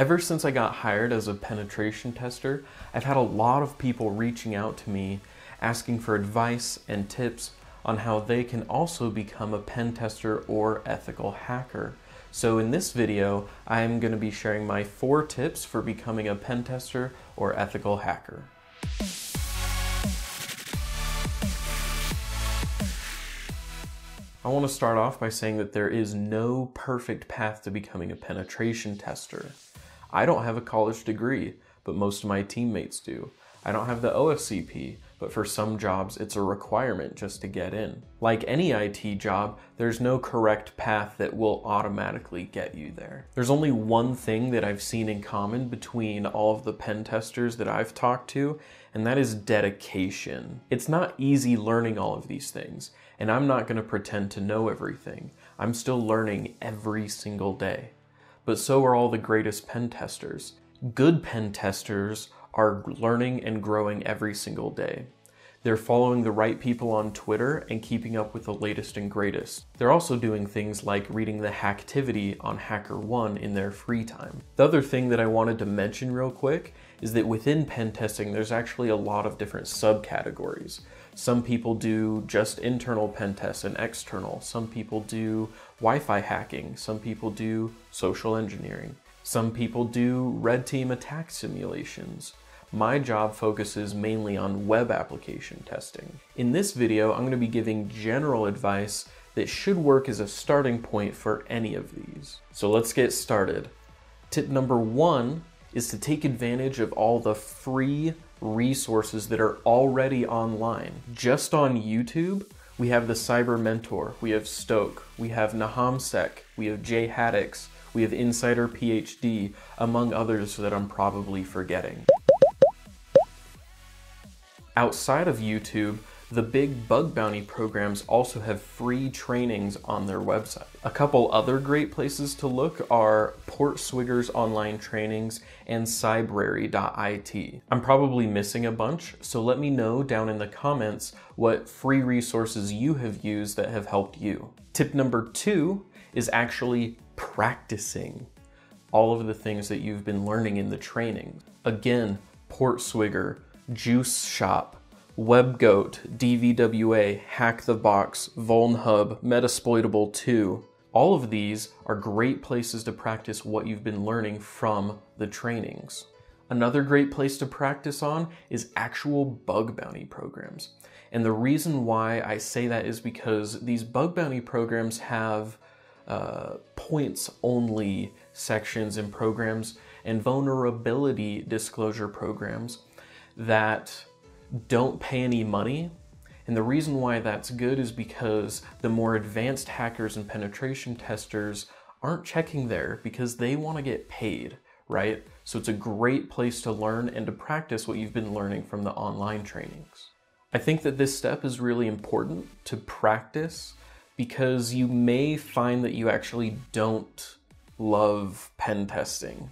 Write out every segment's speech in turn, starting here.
Ever since I got hired as a penetration tester, I've had a lot of people reaching out to me asking for advice and tips on how they can also become a pen tester or ethical hacker. So in this video, I'm going to be sharing my 4 tips for becoming a pen tester or ethical hacker. I want to start off by saying that there is no perfect path to becoming a penetration tester. I don't have a college degree, but most of my teammates do. I don't have the OSCP, but for some jobs it's a requirement just to get in. Like any IT job, there's no correct path that will automatically get you there. There's only one thing that I've seen in common between all of the pen testers that I've talked to, and that is dedication. It's not easy learning all of these things, and I'm not going to pretend to know everything. I'm still learning every single day. But so are all the greatest pen testers. Good pen testers are learning and growing every single day. They're following the right people on Twitter and keeping up with the latest and greatest. They're also doing things like reading the Hacktivity on HackerOne in their free time. The other thing that I wanted to mention real quick is that within pen testing, there's actually a lot of different subcategories. Some people do just internal pen tests and external. Some people do Wi-Fi hacking. Some people do social engineering. Some people do red team attack simulations. My job focuses mainly on web application testing. In this video, I'm going to be giving general advice that should work as a starting point for any of these. So let's get started. Tip number 1 is to take advantage of all the free resources that are already online. Just on YouTube, we have the Cyber Mentor, we have STÖK, we have NahamSec, we have Jhaddix, we have Insider PhD, among others that I'm probably forgetting. Outside of YouTube, the big bug bounty programs also have free trainings on their website. A couple other great places to look are Port Swigger's online trainings and cybrary.it. I'm probably missing a bunch, so let me know down in the comments what free resources you have used that have helped you. Tip number 2 is actually practicing all of the things that you've been learning in the training. Again, Port Swigger, Juice Shop, WebGoat, DVWA, Hack the Box, VulnHub, Metasploitable 2. All of these are great places to practice what you've been learning from the trainings. Another great place to practice on is actual bug bounty programs. And the reason why I say that is because these bug bounty programs have points-only sections in programs and vulnerability disclosure programs that don't pay any money. And the reason why that's good is because the more advanced hackers and penetration testers aren't checking there because they want to get paid, right? So it's a great place to learn and to practice what you've been learning from the online trainings. I think that this step is really important to practice because you may find that you actually don't love pen testing.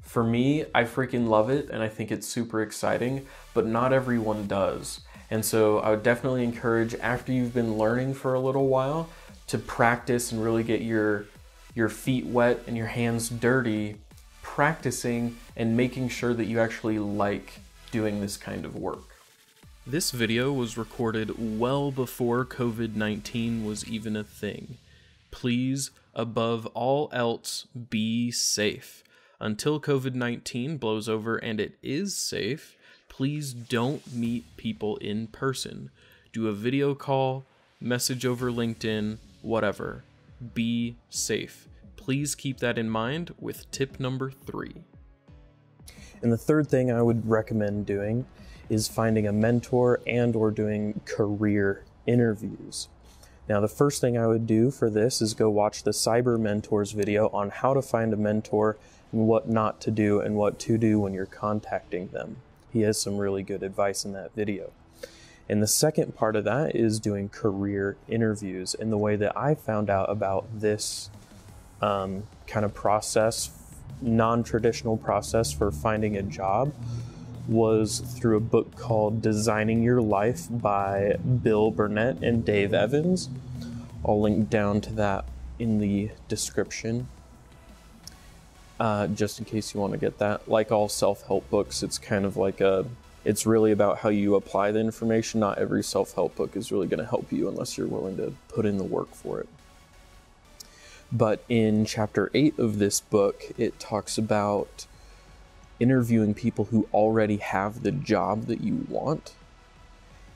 For me, I freaking love it and I think it's super exciting, but not everyone does. And so I would definitely encourage, after you've been learning for a little while, to practice and really get your feet wet and your hands dirty, practicing and making sure that you actually like doing this kind of work. This video was recorded well before COVID-19 was even a thing. Please, above all else, be safe. Until COVID-19 blows over and it is safe, please don't meet people in person. Do a video call, message over LinkedIn, whatever. Be safe. Please keep that in mind with tip number 3. And the third thing I would recommend doing is finding a mentor and or doing career interviews. Now, the first thing I would do for this is go watch the Cyber Mentors video on how to find a mentor and what not to do and what to do when you're contacting them. He has some really good advice in that video. And the second part of that is doing career interviews. And the way that I found out about this kind of process, non-traditional process for finding a job, was through a book called Designing Your Life by Bill Burnett and Dave Evans. I'll link down to that in the description. just in case you want to get that. Like all self-help books, it's kind of like a, it's really about how you apply the information. Not every self-help book is really going to help you unless you're willing to put in the work for it. But in chapter 8 of this book, it talks about interviewing people who already have the job that you want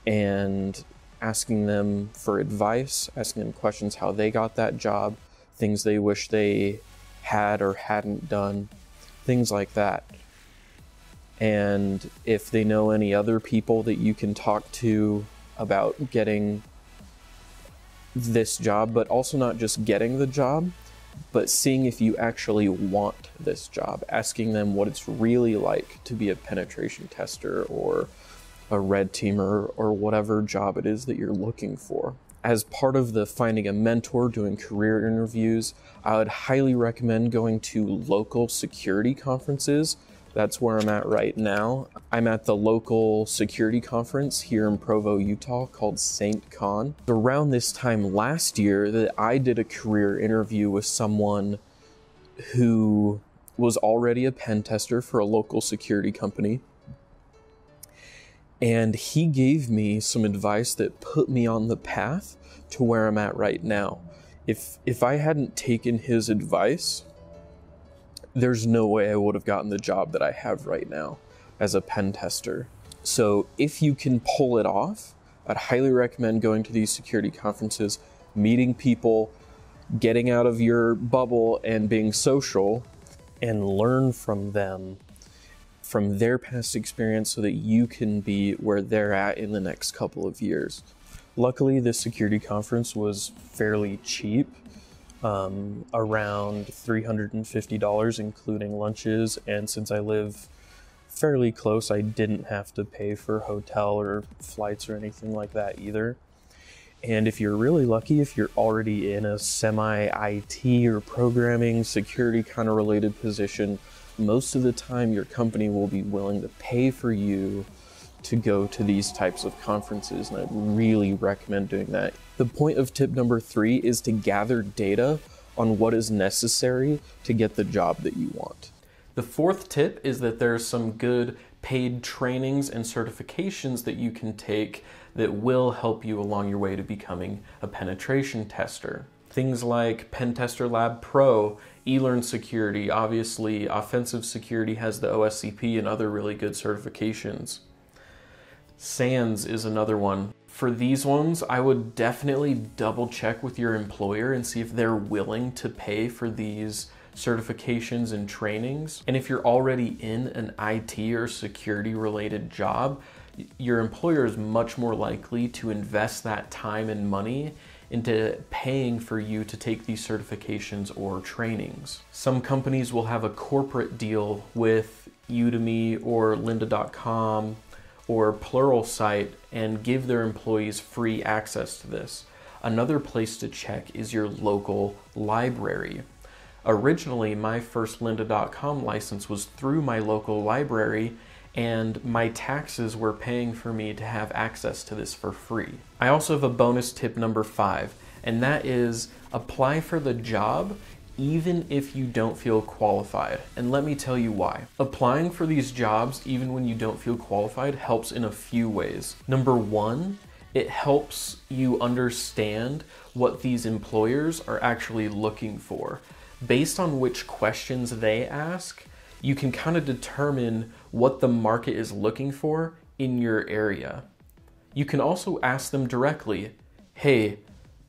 and asking them for advice, asking them questions how they got that job, things they wish they had or hadn't done, things like that. And if they know any other people that you can talk to about getting this job, but also not just getting the job, but seeing if you actually want this job, asking them what it's really like to be a penetration tester or a red teamer or whatever job it is that you're looking for. As part of the finding a mentor, doing career interviews, I would highly recommend going to local security conferences. That's where I'm at right now. I'm at the local security conference here in Provo, Utah, called Saint Con. Around this time last year, that I did a career interview with someone who was already a pen tester for a local security company. And he gave me some advice that put me on the path to where I'm at right now. If I hadn't taken his advice, there's no way I would have gotten the job that I have right now as a pen tester. So if you can pull it off, I'd highly recommend going to these security conferences, meeting people, getting out of your bubble and being social, and learn from them, from their past experience, so that you can be where they're at in the next couple of years. Luckily, this security conference was fairly cheap. Around $350, including lunches. And since I live fairly close, I didn't have to pay for hotel or flights or anything like that either. And if you're really lucky, if you're already in a semi-IT or programming, security kind of related position, most of the time your company will be willing to pay for you to go to these types of conferences, and I'd really recommend doing that. The point of tip number 3 is to gather data on what is necessary to get the job that you want. The 4th tip is that there's some good paid trainings and certifications that you can take that will help you along your way to becoming a penetration tester. Things like Pentester Lab Pro, E-Learn Security, obviously Offensive Security has the OSCP and other really good certifications. SANS is another one. For these ones, I would definitely double check with your employer and see if they're willing to pay for these certifications and trainings. And if you're already in an IT or security related job, your employer is much more likely to invest that time and money into paying for you to take these certifications or trainings. Some companies will have a corporate deal with Udemy or Lynda.com or Pluralsight and give their employees free access to this. Another place to check is your local library. Originally, my first Lynda.com license was through my local library, and my taxes were paying for me to have access to this for free. I also have a bonus tip number 5, and that is apply for the job even if you don't feel qualified. And let me tell you why. Applying for these jobs even when you don't feel qualified helps in a few ways. Number 1, it helps you understand what these employers are actually looking for. Based on which questions they ask, you can kind of determine what the market is looking for in your area. You can also ask them directly, hey,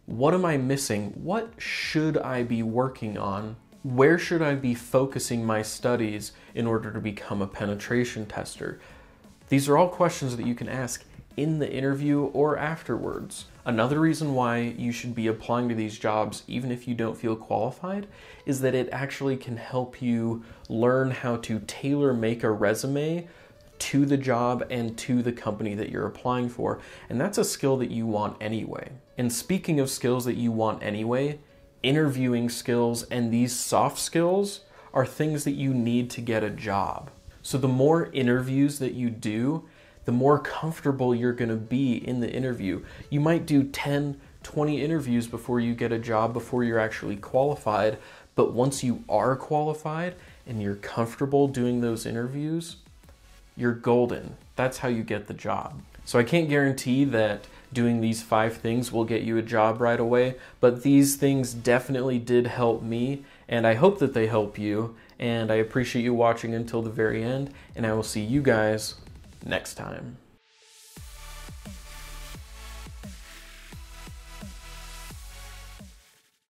what am I missing? What should I be working on? Where should I be focusing my studies in order to become a penetration tester? These are all questions that you can ask in the interview or afterwards. Another reason why you should be applying to these jobs even if you don't feel qualified is that it actually can help you learn how to tailor make a resume to the job and to the company that you're applying for, and that's a skill that you want anyway. And speaking of skills that you want anyway, interviewing skills and these soft skills are things that you need to get a job. So the more interviews that you do, the more comfortable you're going to be in the interview. You might do 10, 20 interviews before you get a job, before you're actually qualified, but once you are qualified and you're comfortable doing those interviews, you're golden. That's how you get the job. So I can't guarantee that doing these 5 things will get you a job right away, but these things definitely did help me, and I hope that they help you, and I appreciate you watching until the very end, and I will see you guys next time.